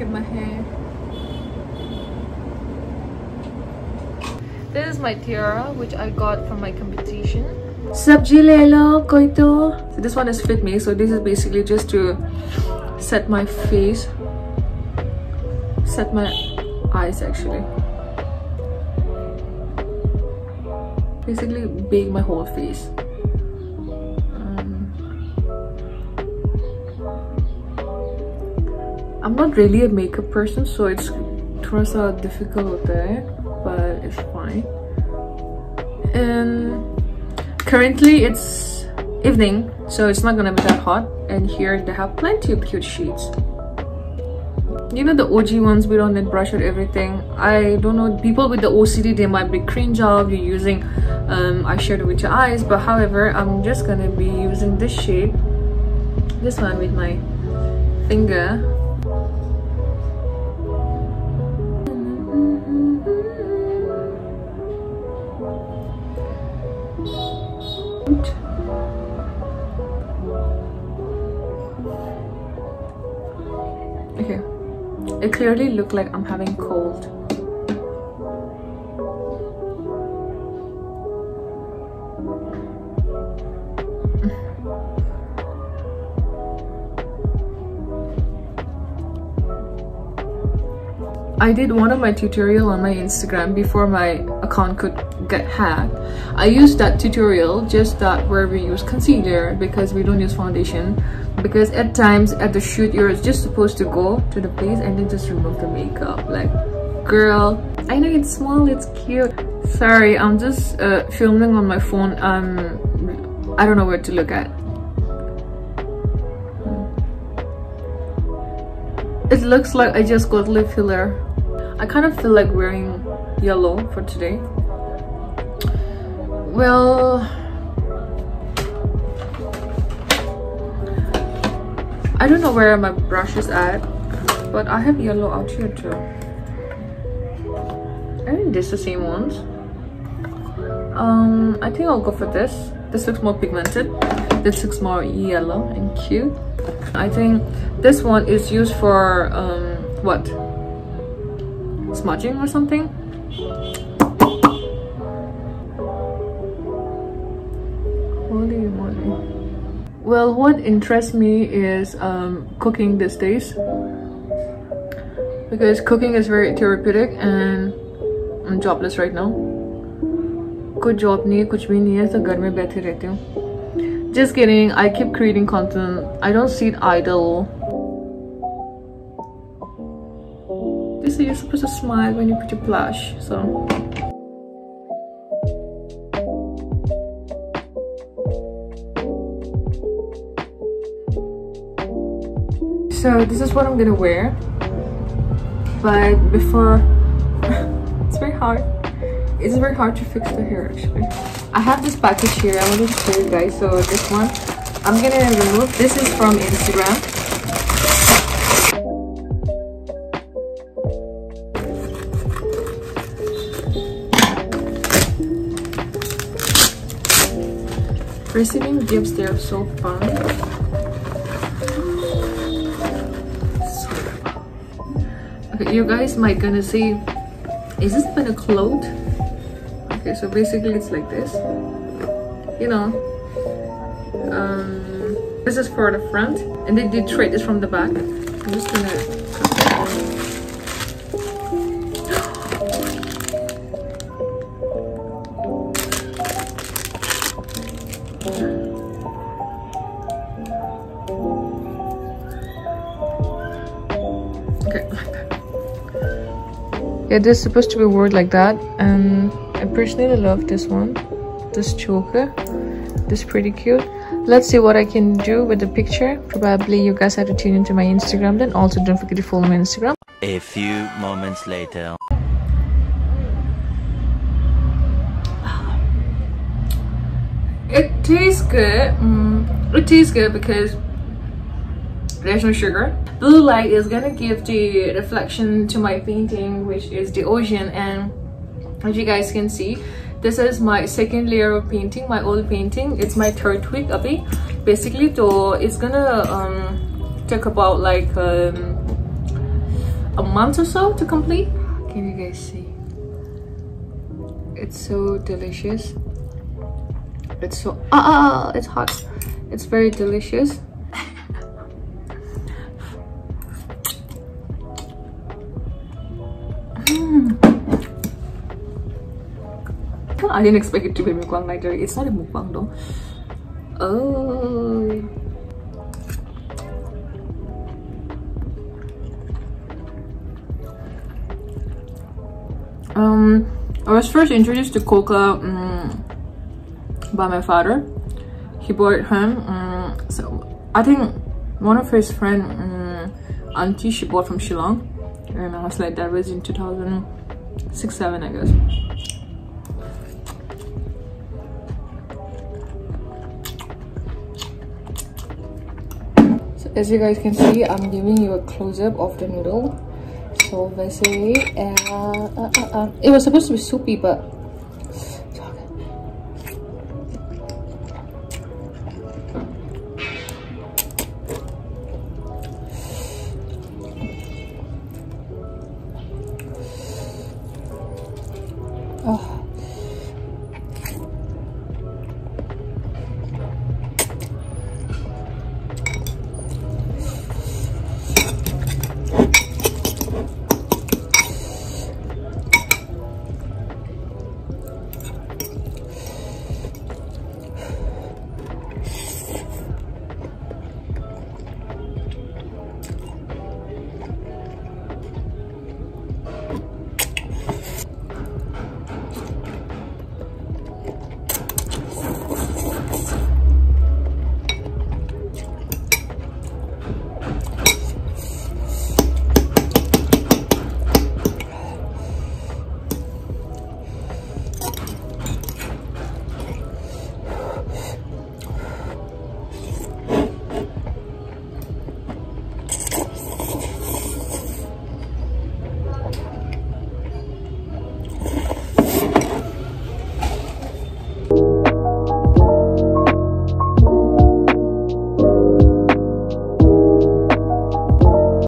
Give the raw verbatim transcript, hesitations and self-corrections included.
Look at my hair. This is my tiara, which I got from my competition. Sabji le lo koi to. This one is fit me, so this is basically just to set my face, set my eyes actually. Basically, bake my whole face. Um, I'm not really a makeup person, so it's thoda sa difficult there, but it's fine. And currently, it's evening, so it's not gonna be that hot. And here they have plenty of cute sheets. You know, the O G ones, we don't need brush or everything. I don't know, people with the O C D, they might be cringe of you using um, eyeshadow with your eyes. But however, I'm just gonna be using this shade, this one, with my finger. Okay. It clearly looked like I'm having cold. I did one of my tutorial on my Instagram before my account could get hacked. I used that tutorial, just that where we use concealer because we don't use foundation. Because at times at the shoot, you're just supposed to go to the place and then just remove the makeup. Like, girl, I know it's small, it's cute. Sorry, I'm just uh, filming on my phone. Um, I don't know where to look at. It looks like I just got lip filler. I kind of feel like wearing yellow for today. Well, I don't know where my brush is at, but I have yellow out here too. I think this is the same ones. Um, I think I'll go for this. This looks more pigmented. This looks more yellow and cute. I think this one is used for um, what? Smudging or something? Holy moly. Well, what interests me is um, cooking these days, because cooking is very therapeutic and I'm jobless right now. Good job nahi, kuch bhi nahi hai, so ghar mein baithe rehti hu. Just kidding, I keep creating content. I don't sit idle. They say you're supposed to smile when you put your blush, so. So this is what I'm gonna wear, but before, it's very hard. It's very hard to fix the hair actually. I have this package here, I wanted to show you guys. So this one, I'm gonna remove. This is from Instagram. Receiving gifts, they are so fun. You guys might gonna see, is this been a cloth? Okay, so basically it's like this, you know. Um, this is for the front, and they did trade this from the back. I'm just gonna cut it down. Okay, like that. Yeah, this is supposed to be worn like that, and I personally love this one, this choker. This is pretty cute. Let's see what I can do with the picture. Probably you guys have to tune into my Instagram then. Also, don't forget to follow my Instagram. A few moments later. It tastes good. Mm, it tastes good because there's no sugar. Blue light is gonna give the reflection to my painting, which is the ocean. And as you guys can see, this is my second layer of painting, my old painting. It's my third week abhi basically, so it's gonna um take about like um a month or so to complete. Can you guys see? It's so delicious. It's so ah, it's hot. It's very delicious. I didn't expect it to be mukbang like that. It's not a mukbang though. Oh. Um, I was first introduced to Koka um, by my father. He bought it home. Um, so I think one of his friend, um, auntie, she bought from Shillong. And I was like, that was in two thousand six, seven, I guess. As you guys can see, I'm giving you a close-up of the noodle. So basically, uh, uh, uh, uh. it was supposed to be soupy, but